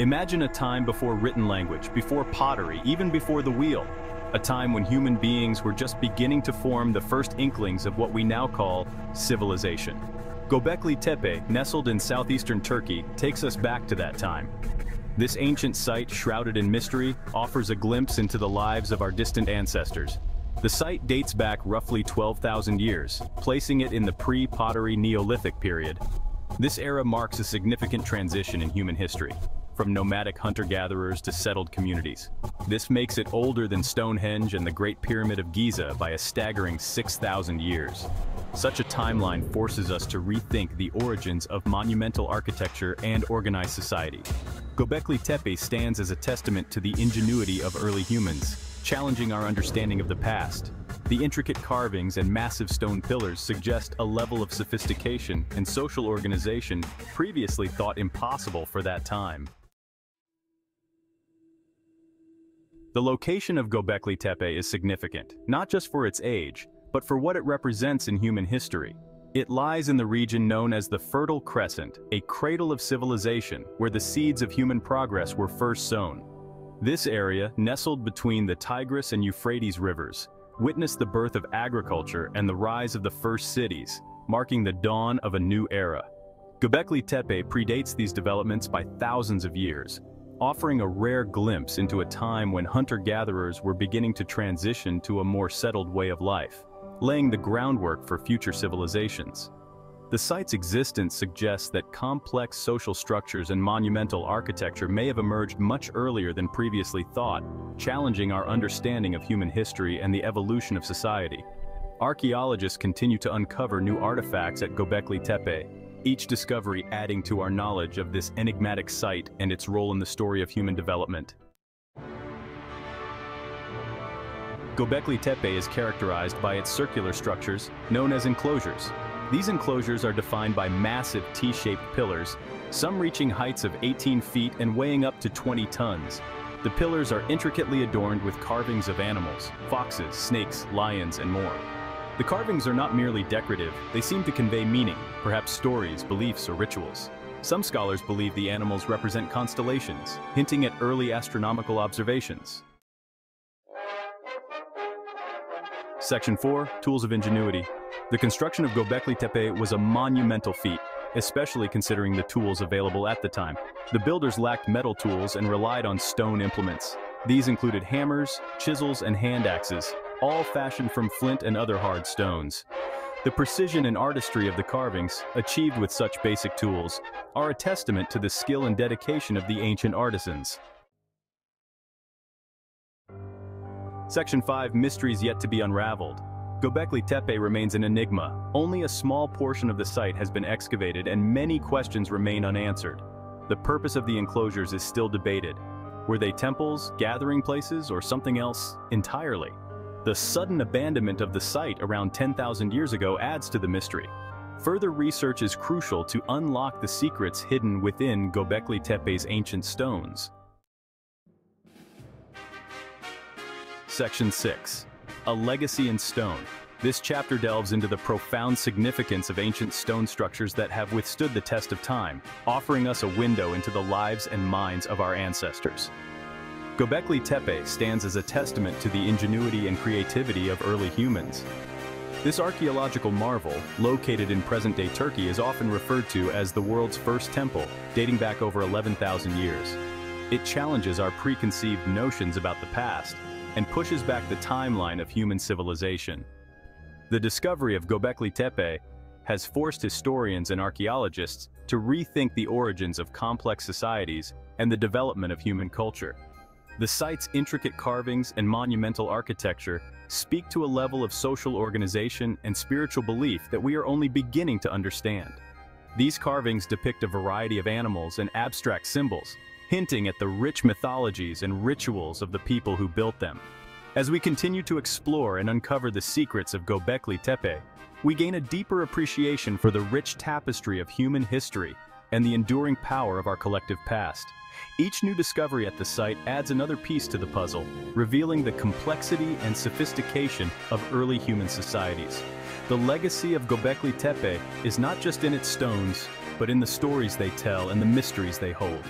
Imagine a time before written language, before pottery, even before the wheel. A time when human beings were just beginning to form the first inklings of what we now call civilization. Göbekli Tepe, nestled in southeastern Turkey, takes us back to that time. This ancient site, shrouded in mystery, offers a glimpse into the lives of our distant ancestors. The site dates back roughly 12,000 years, placing it in the pre-pottery Neolithic period. This era marks a significant transition in human history, from nomadic hunter-gatherers to settled communities. This makes it older than Stonehenge and the Great Pyramid of Giza by a staggering 6,000 years. Such a timeline forces us to rethink the origins of monumental architecture and organized society. Göbekli Tepe stands as a testament to the ingenuity of early humans, challenging our understanding of the past. The intricate carvings and massive stone pillars suggest a level of sophistication and social organization previously thought impossible for that time. The location of Göbekli Tepe is significant, not just for its age, but for what it represents in human history. It lies in the region known as the Fertile Crescent, a cradle of civilization where the seeds of human progress were first sown. This area, nestled between the Tigris and Euphrates rivers, witnessed the birth of agriculture and the rise of the first cities, marking the dawn of a new era. Göbekli Tepe predates these developments by thousands of years, offering a rare glimpse into a time when hunter-gatherers were beginning to transition to a more settled way of life, laying the groundwork for future civilizations. The site's existence suggests that complex social structures and monumental architecture may have emerged much earlier than previously thought, challenging our understanding of human history and the evolution of society. Archaeologists continue to uncover new artifacts at Göbekli Tepe, each discovery adding to our knowledge of this enigmatic site and its role in the story of human development. Göbekli Tepe is characterized by its circular structures, known as enclosures. These enclosures are defined by massive T-shaped pillars, some reaching heights of 18 feet and weighing up to 20 tons. The pillars are intricately adorned with carvings of animals, foxes, snakes, lions, and more. The carvings are not merely decorative, they seem to convey meaning, perhaps stories, beliefs, or rituals. Some scholars believe the animals represent constellations, hinting at early astronomical observations. Section 4, Tools of Ingenuity. The construction of Göbekli Tepe was a monumental feat, especially considering the tools available at the time. The builders lacked metal tools and relied on stone implements. These included hammers, chisels, and hand axes, all fashioned from flint and other hard stones. The precision and artistry of the carvings, achieved with such basic tools, are a testament to the skill and dedication of the ancient artisans. Section 5, Mysteries Yet to be Unraveled. Göbekli Tepe remains an enigma. Only a small portion of the site has been excavated and many questions remain unanswered. The purpose of the enclosures is still debated. Were they temples, gathering places, or something else entirely? The sudden abandonment of the site around 10,000 years ago adds to the mystery. Further research is crucial to unlock the secrets hidden within Göbekli Tepe's ancient stones. Section 6. A Legacy in Stone. This chapter delves into the profound significance of ancient stone structures that have withstood the test of time, offering us a window into the lives and minds of our ancestors. Göbekli Tepe stands as a testament to the ingenuity and creativity of early humans. This archaeological marvel, located in present-day Turkey, is often referred to as the world's first temple, dating back over 11,000 years. It challenges our preconceived notions about the past and pushes back the timeline of human civilization. The discovery of Göbekli Tepe has forced historians and archaeologists to rethink the origins of complex societies and the development of human culture. The site's intricate carvings and monumental architecture speak to a level of social organization and spiritual belief that we are only beginning to understand. These carvings depict a variety of animals and abstract symbols, hinting at the rich mythologies and rituals of the people who built them. As we continue to explore and uncover the secrets of Göbekli Tepe, we gain a deeper appreciation for the rich tapestry of human history and the enduring power of our collective past. Each new discovery at the site adds another piece to the puzzle, revealing the complexity and sophistication of early human societies. The legacy of Göbekli Tepe is not just in its stones, but in the stories they tell and the mysteries they hold.